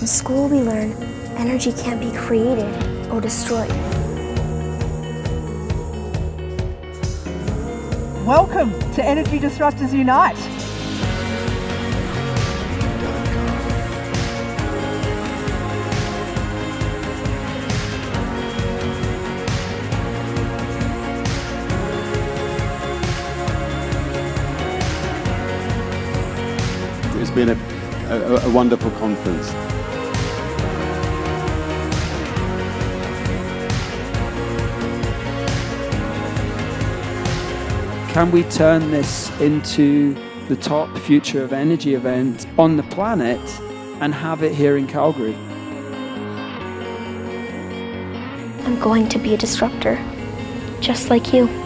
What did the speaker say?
In school we learn energy can't be created or destroyed. Welcome to Energy Disruptors Unite. It's been a wonderful conference. Can we turn this into the top Future of Energy event on the planet and have it here in Calgary? I'm going to be a disruptor, just like you.